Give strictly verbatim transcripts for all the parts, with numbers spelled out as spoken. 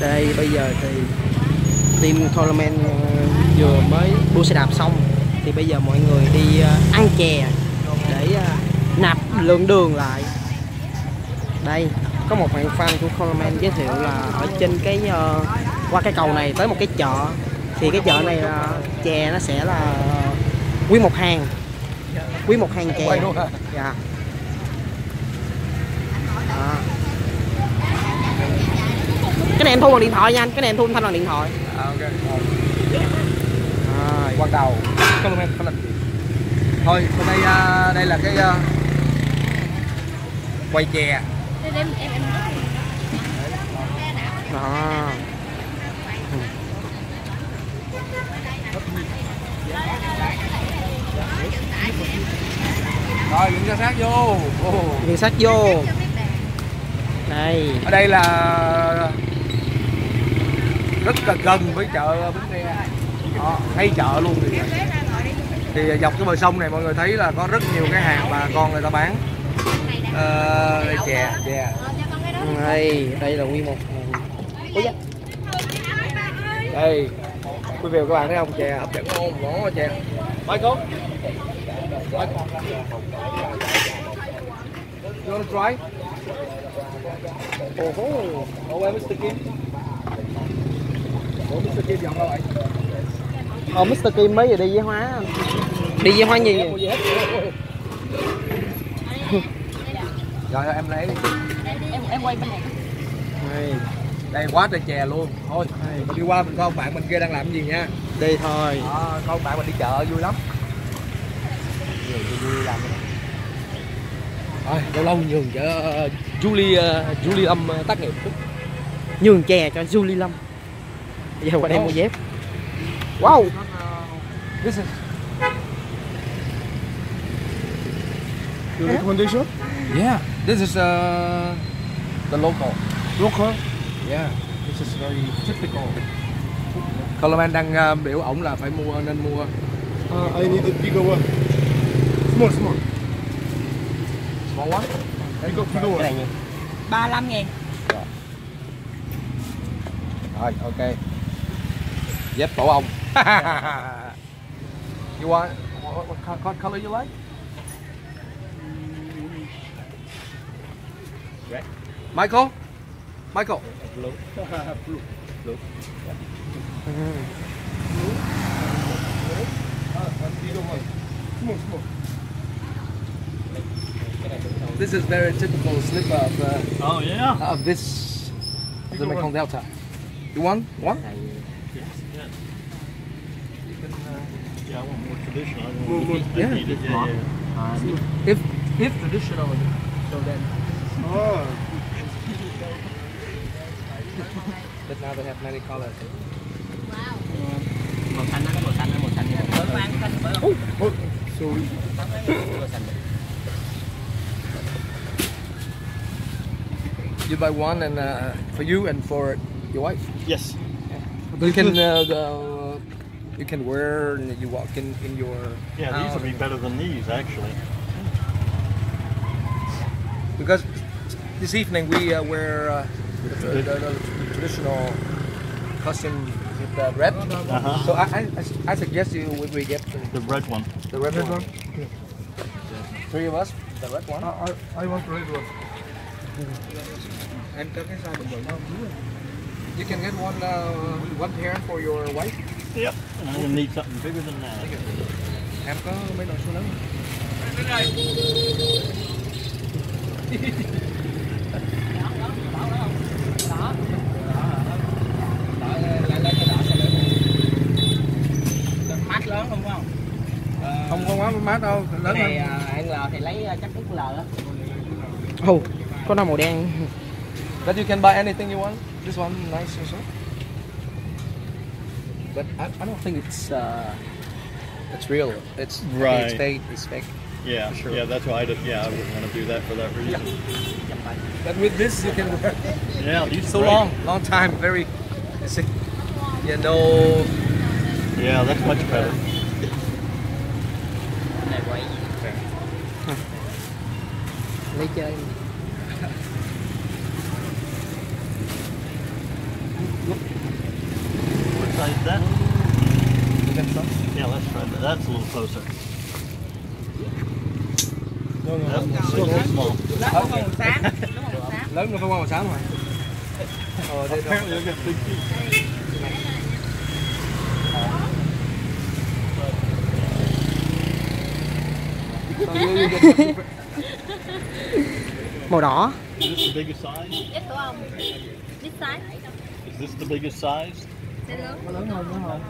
Đây bây giờ thì team Color Man vừa mới đua xe đạp xong, thì bây giờ mọi người đi ăn chè để nạp lượng đường lại. Đây có một bạn fan của Color Man giới thiệu là ở trên cái uh, qua cái cầu này tới một cái chợ, thì cái chợ này là uh, chè nó sẽ là quý một hàng, quý một hàng chè. Dạ. À. Cái này em thu bằng điện thoại nha anh, cái này em thu thanh bằng điện thoại. À, ok. À, quạt đầu. Color Man lịch. Thôi hôm nay uh, đây là cái uh, quay chè. Em, em, em. À. Rồi những cảnh sát vô, cảnh sát vô. Đây. Ở đây là rất là gần với chợ Bến Tre, thấy chợ luôn thì thì dọc cái bờ sông này mọi người thấy là có rất nhiều cái hàng bà con người ta bán. Ờ, đây chè, chè. Đây, đây là nguyên một. Đây, quý vị và các bạn thấy không, chè hấp dẫn ngon, ngon chè. Michael, you wanna try? Oh, oh, oh, Mister Kim. Oh, Mister Kim dọn đâu vậy? Oh, Mister Kim mới vừa đi với Hóa. Đi với Hóa gì vậy? Rồi em lấy đi. Em, em quay bên này. Đây, đây quá trời chè luôn. Thôi đi qua mình coi ông bạn mình kia đang làm cái gì nha. Đi thôi. Đó, con bạn mình đi chợ vui lắm. Vui, vui làm. Rồi lâu lâu nhường cho uh, Julie uh, Julie Lâm uh, tác nghiệp. Nhường chè cho Julie Lâm. Bây giờ qua đây mua dép. Wow. This is your recommendation? Yeah, this is uh, the local. Local? Yeah, this is very typical. Color Man đang uh, biểu ổng là phải mua nên mua. Uh, I need a bigger one. Small, small. Small one? Bigger, bigger one. ba mươi lăm ngàn. Yeah. Rồi, ok. Dép tổ ong. You want, what, what, what color you like? Michael, Michael, blue, blue, blue. This is very typical slipper of uh, oh yeah of this of the Mekong Delta. You want one? Yes, yes. You can, uh, yeah, I want more traditional. I want more, yeah. I need it, yeah, yeah. Um, if if traditional, so then. Oh. But now they have many colors. Wow. Màu xanh đó, màu xanh đó, màu xanh đó. Ôi, sorry. You buy one and uh, for you and for your wife. Yes. Yeah. You can uh, the, you can wear and you walk in in your. Yeah, these house. Would be better than these actually. Because this evening we uh, wear. Uh, The, the, the traditional costume with the red. Uh-huh. So I, I I suggest you we, we get the, the red one. The red, red one. one. Yeah. Three of us. The red one. I I, I want the red one. And you can get one uh, one pair for your wife. Yep. And I'm gonna need something bigger than that. Em có mấy đồ số lớn. Không có quá mát đâu, lớn này ăn lờ thì lấy chắc X L á. Oh, có nó màu đen. But you can buy anything you want. This one nice also. But I, I don't think it's uh, it's real. It's right. It's fake. It's fake. Yeah, sure. Yeah, that's why I did. Yeah, I wouldn't want to do that for that reason. Yeah. But with this you can wear. Yeah, it's so great. long, long time. Very, you know. Yeah, that's much better. Lấy chơi. closer. No, no, no. Still too small. Lớn không màu xám rồi. Ờ, đây rồi. Màu đỏ. Is this the biggest size? This size? Is this the biggest size? Lớn hơn đúng không?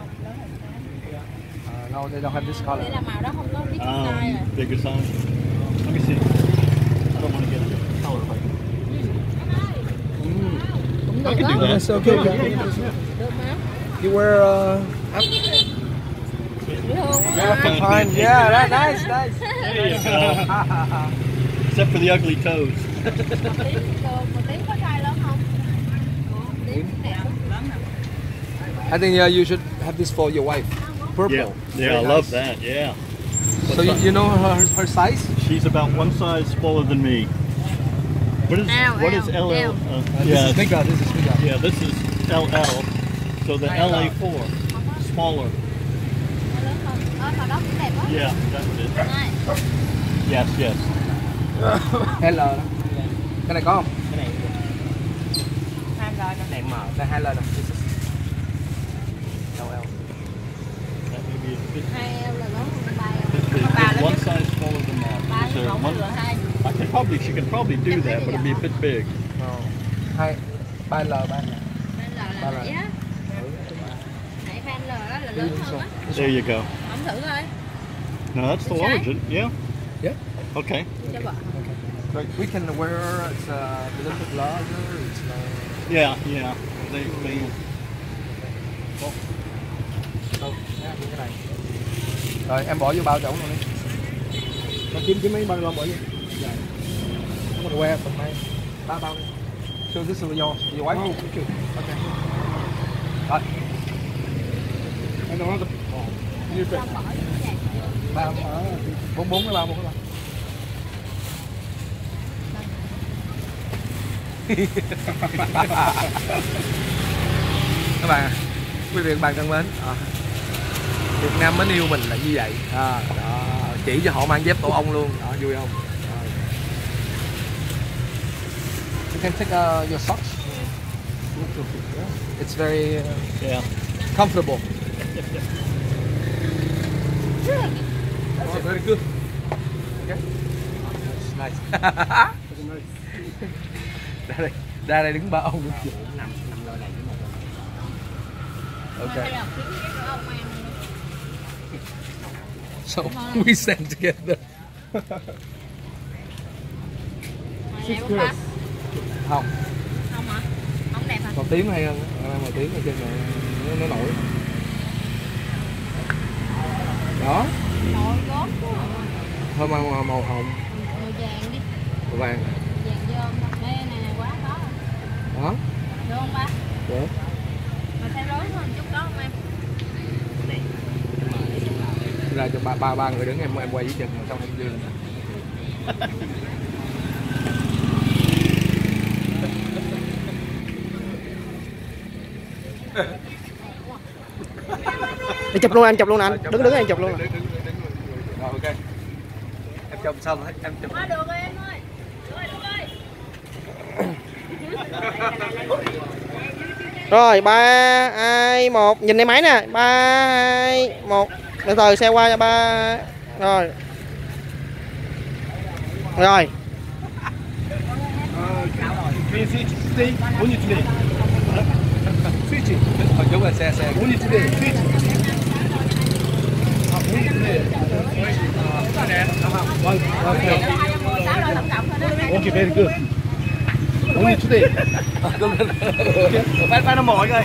Uh, no, they don't have this color. Um, bigger size. Let me see. I don't want to get a different color. Mm. I can do that. That's okay. Yeah. You wear uh, African pine. Yeah, that's nice, nice. There you go. Except for the ugly toes. I think yeah, you should have this for your wife. Purple. Yeah, yeah, I nice. Love that. Yeah. What's so you, you know her, her size? She's about one size smaller than me. What is L, what L, is L L? L. Uh, this yeah, is bigger. This is bigger. Yeah, this is L L. So the L A four, smaller. Yeah, that's it. Yes, yes. L. Cái này có không? Cái này. Hai lần nó đèn mở, đây hai lần này. L L. One size smaller than that. So one, I can probably, she can probably do that, but it'll be a bit big. Oh. Hai, ba L, ba L. Ba L. There you go. No, that's the origin. Yeah. Yeah. Okay. Okay. We can wear it's a little bit larger. It's like... Yeah, yeah. They, they... Oh. Cái này. Rồi em bỏ vô bao trống rồi đi. Kiếm kiếm mấy bao lon bỏ vô. Dạ. Nó còn que tầm này. Ba bao. Cho cái sườn vô, vô quá. Ok. Rồi. Anh nó nó. Như vậy. Ba bốn bốn cái bao một cái bao. Các bạn, quý vị các bạn thân mến. À. Việt Nam mới yêu mình là như vậy à, đó. Chỉ cho họ mang dép tổ ong luôn đó, vui không? À. You can take uh, your socks. It's very uh, yeah. comfortable. Yeah. Oh, very good. Okay. That's nice. Ra đây, ra đây đứng ba ông. Okay. So we stand together. Six girls. Không. Không hả? Không đẹp hả? Màu tím hay hơn. Màu tím ở trên này nó, nó nổi. Đó. Nổi gốc quá. Thôi màu, màu, màu hồng. Màu vàng đi. Màu vàng. Vàng vô không? Đây này này quá có. Hả? Được không ba? Được. Mà thay rối hơn chút đó không em? Ra cho ba ba ba người đứng em em quay với chân xong em dừng. Để chụp luôn anh, chụp luôn anh. Đứng đứng em chụp luôn. Rồi ok. Em chụp xong em chụp. Quá được rồi em ơi. Rồi ba hai một nhìn cái máy nè. ba hai một. Từ từ xe qua cho ba rồi rồi phải nó mỏi rồi.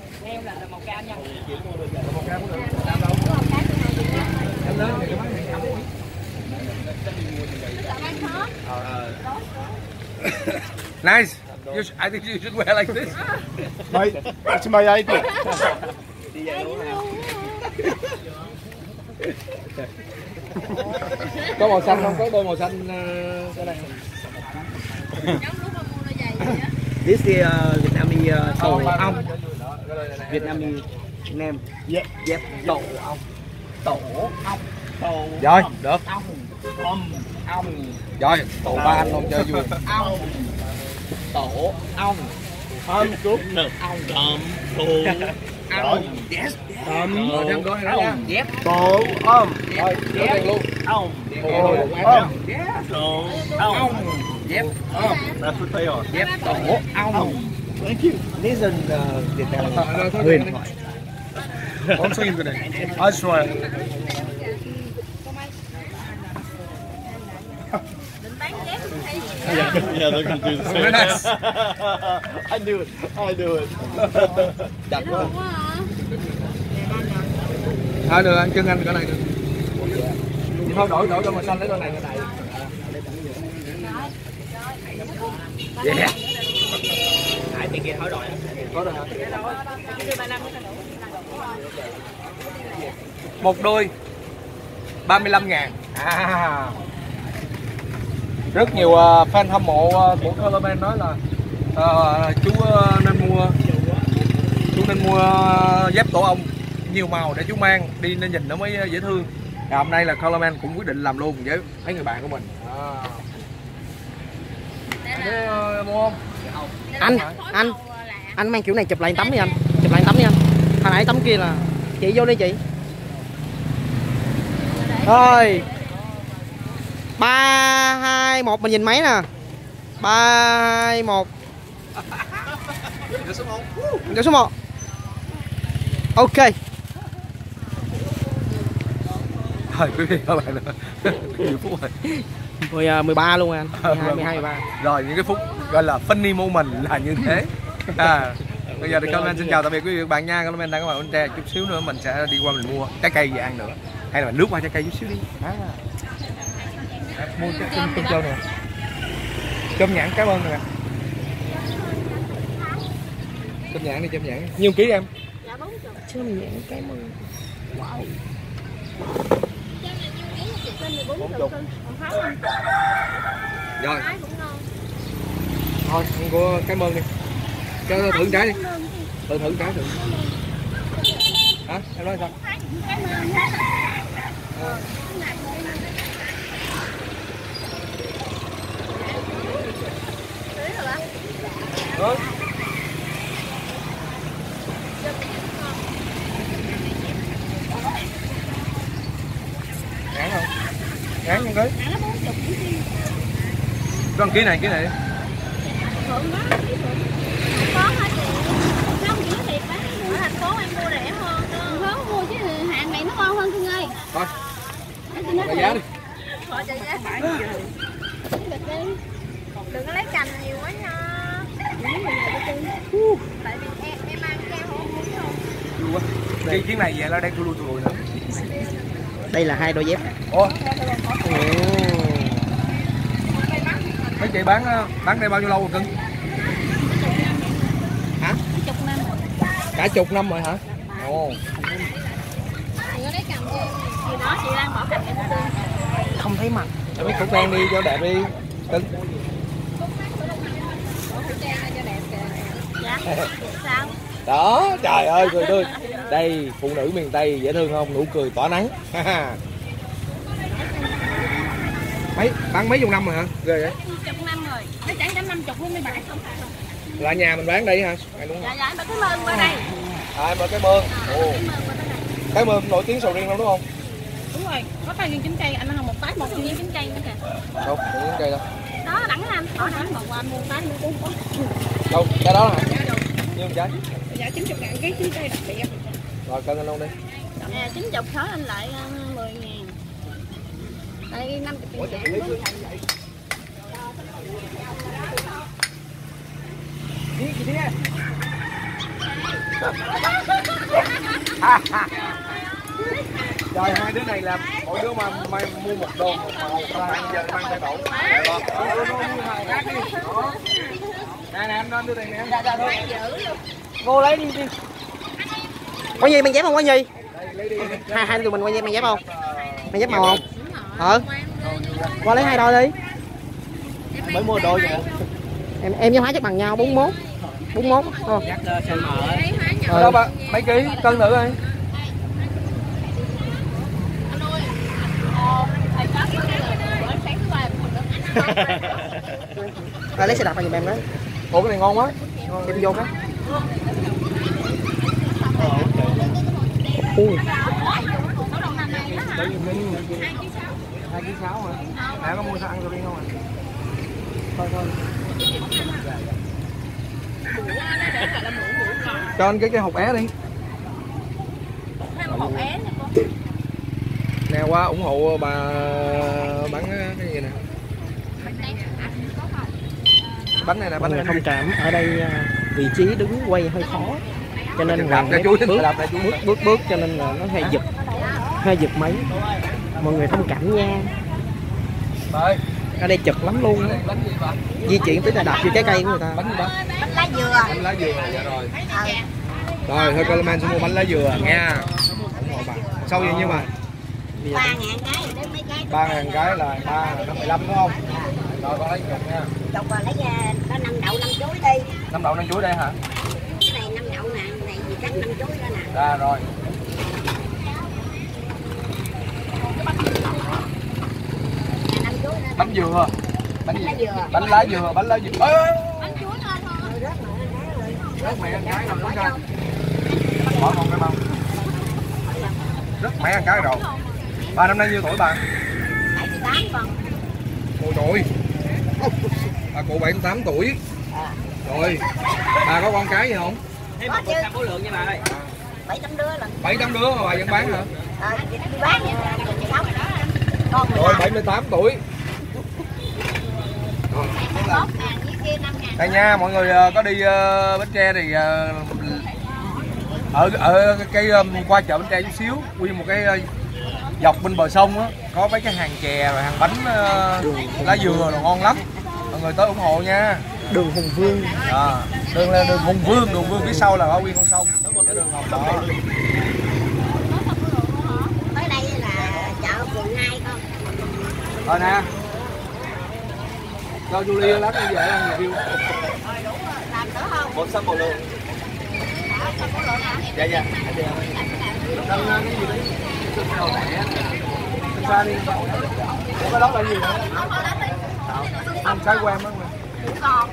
Nice. You should, I think you should wear like this. My, that's my idea. Có màu xanh không? Có đôi màu xanh cái này không? This is uh, Vietnamese uh, tổ ong. Vietnamese nem. Yep. Yep. Tổ ong. Tổ ong. Tổ. Rồi, được. Ong. Ong. Ong. Rồi, tổ ba anh không chơi vui. Ong. Tổ ong. Ong cúp được. Ong. Ong. Ong. Yes. Ong. Ong. Yep. Tổ ong. Rồi, được luôn. Ong. Ong. Tổ ong. Yep. Oh, that's what they are. Yep. Oh, oh. Thank you. Listen, uh, the telephone. One second today. I swear. Yeah, they're gonna do the same. Nice. I do it. I do it. That's one. Thôi được, anh chân anh cái này được. Thôi đổi đổi cho màu xanh lấy con này cái này. Yeah. Tại bên kia hỏi đòi có rồi hả? Một đôi ba mươi lăm ngàn. À. Rất nhiều fan hâm mộ của Color Man nói là uh, chú nên mua chú nên mua dép tổ ong nhiều màu để chú mang đi nên nhìn nó mới dễ thương. Và hôm nay là Color Man cũng quyết định làm luôn với mấy người bạn của mình. À. Để mua không? Anh, anh, anh mang kiểu này chụp lại tấm đi anh. Chụp lại tấm đi anh. Hồi nãy tấm kia là chị vô đi chị. Thôi. ba hai một mình nhìn máy nè. ba hai một. Số một. Số số một. Ok. Thôi quý vị các bạn ơi. Nhiều phút rồi. mười ba luôn anh, mười hai, mười hai, mười ba. Rồi những cái phút gọi là funny moment là như thế. À, bây giờ thì Color Man xin chào tạm biệt quý vị các bạn nha. Color Man đang có mặt Bến Tre, chút xíu nữa mình sẽ đi qua mình mua trái cây về ăn nữa. Hay là mình lướt qua trái cây chút xíu đi. À. Mua cái cơm cơm trâu nè. Cơm nhãn cảm ơn nè. Cơm nhãn đi, cơm nhãn. Nhiêu ký em? Dạ bốn mươi. Cơm nhãn cảm ơn. Wow. Rồi. Thôi, ăn của cảm ơn đi. Cho thử trái đi. Tự thử trái thử. Hả? Em nói sao? Cảm ơn. Ờ. Ờ. Ngán không? Ngán không cái? Con ký này, ký này. Có hết nó không rẻ thiệt á. Ở thành phố em mua rẻ hơn. Không mua chứ hàng này nó ngon hơn cưng ơi. Thôi. Trả giá đi. Bỏ trả giá phải đi. Đừng có lấy cành nhiều quá nha. Tại vì em em ăn keo không muốn không. Vui quá. Cái chuyến này vậy là đang tụi tụi nữa. Đây là hai đôi dép. Ủa. Mấy chị bán bán đây bao nhiêu lâu rồi cưng? Hả? Chục năm. Cả chục năm rồi hả? Ồ. Không thấy mặt. Cho mấy cục đen đi cho đẹp đi. Cưng. Đó, trời ơi cười tươi. Đây, phụ nữ miền Tây dễ thương không? Nụ cười tỏa nắng. Mấy bán mấy chục năm rồi hả? Ghê vậy. Chục năm rồi. Nó chẳng đến năm chục luôn mấy bạn. Là nhà mình bán đây hả? Dạ dạ, em bật cái mương qua đây. À em bật cái mương. Ồ. Cái mương nổi tiếng sầu riêng đâu đúng không? Đúng rồi, có bao nhiêu chín cây, anh ăn một tái một viên chín cây nữa kìa. Đâu, chín cây đâu. Đó đẳng anh, bỏ đẳng một qua mua tái mua uống. Đâu, cái đó hả? Nhiêu trái? Dạ chín mươi ngàn cái chín cây đặc biệt. Rồi cân anh luôn đi. Nè chín mươi khó anh lại mười ngàn. Đây năm mươi ngàn luôn. Đi kìa. Trời, hai đứa này là mỗi đứa mà mày mua một đồ một màu ra giờ mang theo đủ. Nè nè, anh đưa tiền nè. Cô lấy đi đi. Quay gì mày dám không quay gì? Hai hai tụi mình quay gì mày dám không? Mày dám màu không? Ờ. Qua lấy hai đôi đi. Mới mua đôi vậy. Em em với Hóa chắc bằng nhau bốn mốt. bốn mốt. Ờ. Đâu bà, mấy ký cân thử đi. Rồi lấy xe đạp vào giùm em đó. Ủa cái này ngon quá. Em vô cái. Ui. hai ký sáu hả? Mẹ có mua sao ăn rồi đi không ạ? Thôi thôi. Cho anh cái cái hộp é đi. Hộp é nè con. Nè qua ủng hộ bà bán cái gì nè. Bánh này là bánh này thông cảm, ở đây vị trí đứng quay hơi khó cho nên là bước, bước bước bước cho nên là nó hay giật hay giật máy, mọi người thông cảm nha. Ở đây chật lắm luôn, di chuyển tới là đạp vô trái cây của người ta. Bánh lá dừa, bánh lá dừa dạ rồi. Rồi thôi Color Man sẽ mua bánh lá dừa nha. Sau vậy nhưng mà ba ngàn cái là ba năm mười lăm đúng không? Rồi con lấy chục nha. Chục rồi lấy có năm đậu năm chuối đi. Năm đậu năm chuối đây hả? Cái này năm đậu nè, này gì cắt năm chuối đó nè. Ra rồi. Bánh dừa. Bánh lá dừa. Bánh lá dừa, bánh lá dừa. Bánh chuối lên thôi. Rớt mẹ ăn cái rồi. Bỏ con cái bao. Rớt mẹ ăn cái rồi. Bà năm nay nhiêu tuổi bà? bảy mươi tám con. Ôi trời. Bà cụ bảy mươi tám tuổi. Rồi. Bà có con cái gì không? Thêm một trăm khối lượng nha bà ơi. bảy trăm đứa lần. bảy trăm đứa mà bà vẫn bán hả? Ờ, chị bán vậy là chị sống rồi đó. Con rồi bảy mươi tám tuổi. Đây nha, mọi người có đi uh, Bến Tre thì uh, ở ở cái um, qua chợ Bến Tre chút xíu, nguyên một cái uh, dọc bên bờ sông á, có mấy cái hàng chè rồi hàng bánh uh, lá dừa là ngon lắm. Mọi người tới ủng hộ nha. Đường Hùng Vương. À, đường là đường Hùng Vương, đường Vương phía sau là ở nguyên con sông. Cái đường Hồng đó. Tới đây là chợ quận hai con. Rồi nè. Cho Duy lát đi về ăn review. Thôi đúng rồi, làm nữa không? Một sắp một lượng. Dạ dạ. Làm cái gì đấy? Súp đậu đẻ. Sao đi? Có lót là gì nữa? Ăn trái quen lắm mà. Củ gòn.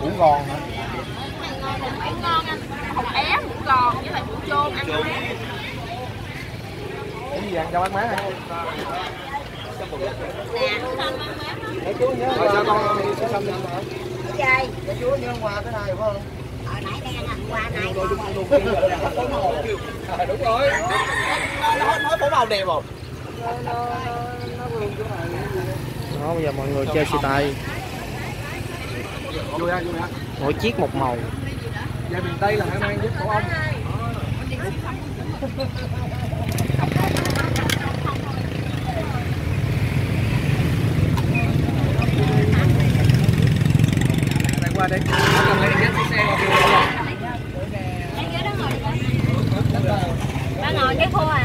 Củ gòn hả? Này ngon anh. Hột é, củ gòn với lại củ chôn ăn mát. Cái gì ăn cho bác má hả? Nè, để chú nhớ. Rồi sao con đi xăm lên hả? Cái gì? Để chú nhớ qua cái này phải không? Hồi nãy đang ăn qua này. Đúng rồi. Nói có màu đẹp không? Đó, bây giờ mọi người chơi xì tay. Mỗi chiếc một màu. Về miền Tây là phải mang giúp của ông. Qua đây. Ba ngồi cái khô à.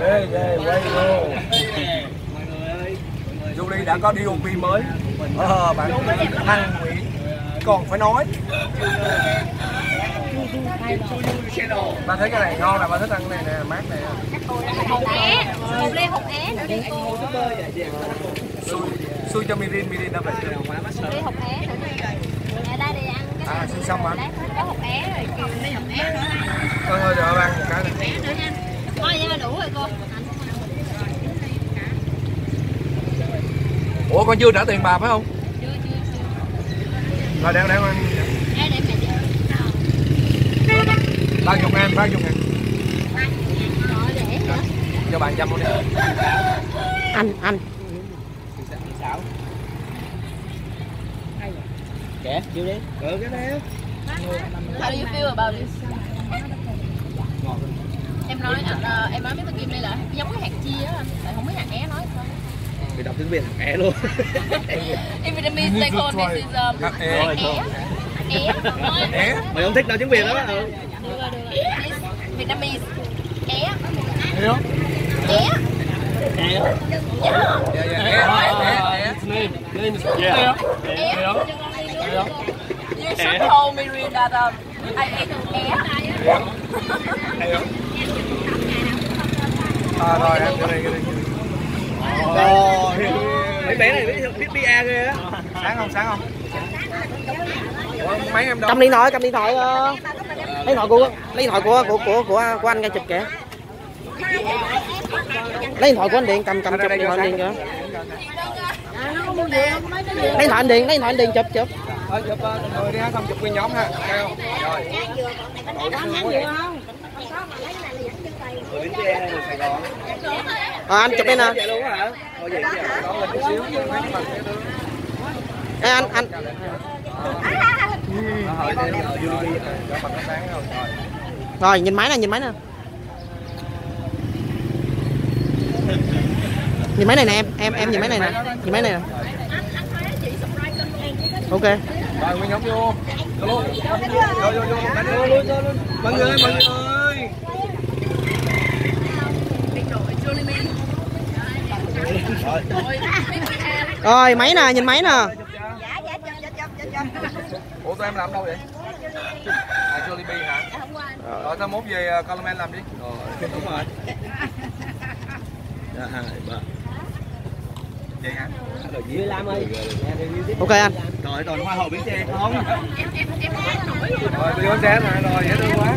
Ghê ghê quay vô. Duy đã có đê ô pê mới. Ờ bạn Thăng Nguyễn còn phải nói. Ba thấy cái này ngon nè, ba thích ăn cái này nè, mát nè. Hột é, hột lê hột é nữa đi cô. Xui, xui cho mirin, mirin đâu vậy? Đi hột é nữa đi. Ở đây đi ăn cái à, xong rồi. Có hột é rồi, kêu đi hột é nữa. Thôi thôi, giờ ăn cái này. Nữa nha. Thôi vậy là đủ rồi cô. Ủa con chưa trả tiền bà phải không? Chưa chưa chưa. Rồi đang đang ăn. Ba chục ngàn, ba chục ngàn. Cho bạn chăm luôn đi. Anh, anh. Kệ, chiêu đi. Ừ, cái đấy. How do you feel about it? Em nói à, em nói với Kim đây là giống cái hạt chia á, tại không biết hạt é nói sao. Người đọc tiếng Việt hạt é luôn. In Vietnamese they call this is um, hạt é. É. É. Mày không thích đâu tiếng Việt đó. Ừ. Vietnamese. É. Hiểu không? É. É. É. Name. Name is yeah. You should tell me really that um, I ate an air. À rồi em cái này cái này. Ồ, biết bé này biết biết bia ghê á. Sáng không sáng không? Mấy em cầm điện thoại cầm điện thoại lấy thoại của lấy thoại của của của của của anh ra chụp kìa. Lấy điện thoại của anh Điện cầm cầm chụp điện thoại Điện kìa. Lấy thoại anh Điện lấy thoại anh Điện chụp chụp. Thôi chụp người đi ha, không chụp nguyên nhóm ha. Rồi. À, anh chụp đây nè. Ê anh anh. Rồi nhìn máy nè, nhìn máy nè. Nhìn máy này nè em, em em nhìn máy này nè. Nhìn máy này nè. Ok. Rồi nguyên nhóm vô. Vô luôn. Vô vô vô. Mọi người ơi, mọi người ơi. Rồi máy nè, nhìn máy nè. Ủa tụi em làm đâu vậy? À Jollibee hả? Rồi tao mốt về Color Man làm đi. Rồi đúng rồi. Vậy hả? Ok anh. Trời toàn hoa hậu Bến Tre không? Em em em rồi tôi vô xe nè, rồi dễ thương quá.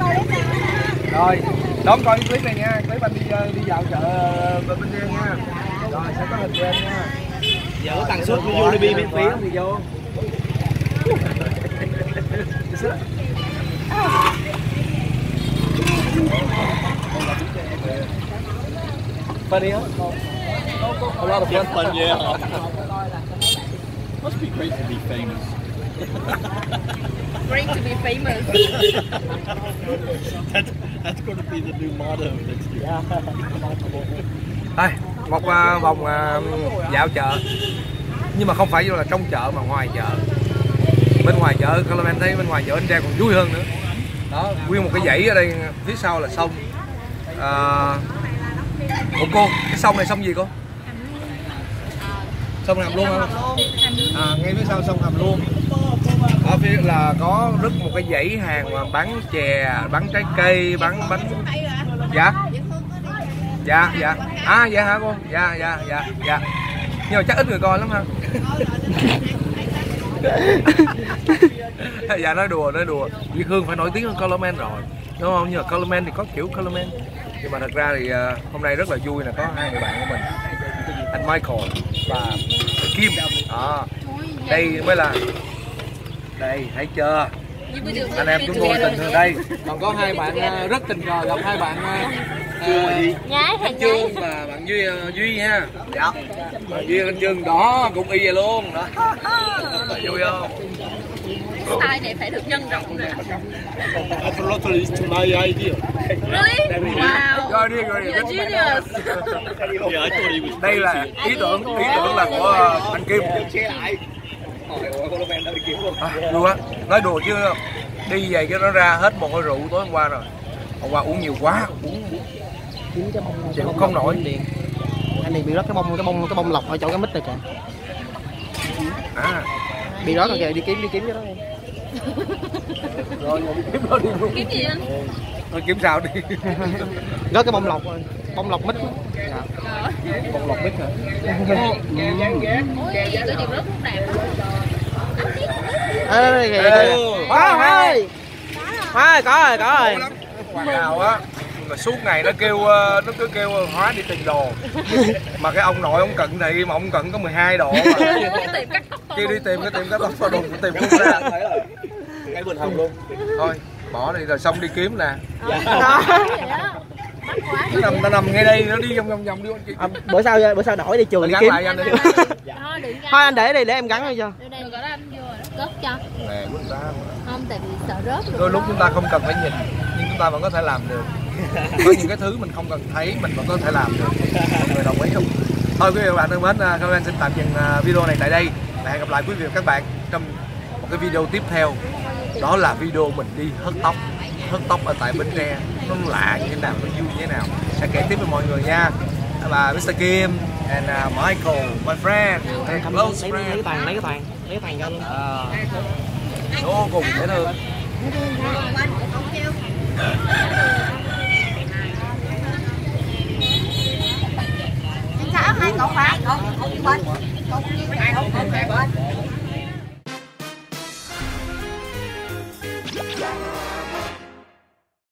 Rồi, đón coi clip này nha, clip anh đi đi vào chợ Bến Tre nha. Rồi sẽ có hình trên nha. Giữ tần suất của Jollibee miễn phí thì vô. Funny, huh? A lot of fun, fun, yeah. Must be great to be famous. Great to be famous. That's, that's going to be the new motto next year. Đây, một uh, vòng uh, dạo chợ, nhưng mà không phải vô là trong chợ mà ngoài chợ. Bên ngoài chợ, Color Man thấy bên ngoài chợ Bến Tre còn vui hơn nữa. Đó, nguyên một cái dãy ở đây phía sau là sông. Uh, Ủa cô, cái sông này sông gì cô? Sông Hàm Luông hả? À, ngay phía sau sông Hàm Luông. Ở phía là có rất một cái dãy hàng mà bán chè, bán trái cây, bán bánh. Dạ. Dạ dạ. À dạ hả cô? Dạ dạ dạ dạ. Nhưng mà chắc ít người coi lắm ha. Dạ nói đùa nói đùa. Duy Khương phải nổi tiếng hơn Color Man rồi. Đúng không? Nhưng mà Color Man thì có kiểu Color Man. Nhưng mà thật ra thì hôm nay rất là vui là có hai người bạn của mình, anh Michael và Kim. À, đây mới là đây thấy chưa anh em chúng tôi tình thương đây. Còn có hai bạn rất tình cờ gặp hai bạn anh Trương và bạn Duy Duy ha. Dạ. Duy anh Trương đó cũng y vậy luôn đó. Vui không? Style này phải được nhân rộng nè. Totally to my idea. Really? Wow. Rồi đi rồi đi. Genius. Đây là ý tưởng, ý tưởng là của anh Kim. À, vui quá. Nói đùa chứ đi về cho nó ra hết một hơi rượu tối hôm qua rồi. Hôm qua uống nhiều quá, uống chịu không, không nổi. Anh này bị rớt cái bông, cái bông, cái bông lọc ở chỗ cái mít này kìa. À. Bị đó rồi kìa, đi kiếm, đi kiếm cái đó em. Rồi, đi kiếm đó đi luôn. Kiếm gì anh? Thôi kiếm sao đi. Đó cái bông lọc, bông lọc mít. Dạ. Bông lọc mít hả? Ê, có rồi, có rồi, có rồi. Hoàng nào á, mà suốt ngày nó kêu, nó cứ kêu Hóa đi tìm đồ. Mà cái ông nội ông cận thì mà ông cận có mười hai độ mà. Kêu đi tìm cái tìm cái tóc vào đùng cũng tìm không ra. Cái bình hồng luôn. Thôi, bỏ đi rồi xong đi kiếm nè. Nó nằm, nó nằm ngay đây, nó đi vòng vòng vòng đi anh. À, bữa sau bữa sau đổi đi trường đi kiếm. Thôi anh để đây để em gắn cho. Được rồi đó anh, vừa rồi. cớp cho. Nghề của người ta không, tại vì sợ rớt rồi. Đôi lúc đó, chúng ta không cần phải nhìn nhưng chúng ta vẫn có thể làm được. Có những cái thứ mình không cần thấy mình vẫn có thể làm được. Mọi người đồng ý không? Thôi quý vị và bạn thân mến, Color Man xin tạm dừng video này tại đây và hẹn gặp lại quý vị và các bạn trong một cái video tiếp theo. Đó là video mình đi hớt tóc, hớt tóc ở tại Bến Tre. Nó lạ như thế nào, nó vui như thế nào sẽ kể tiếp với mọi người nha. Và mít tơ Kim and uh, Michael, my friend, and close friend. Lấy cái bàn, lấy cái bàn, lấy cái bàn cho luôn. Ờ. Vô cùng dễ thương.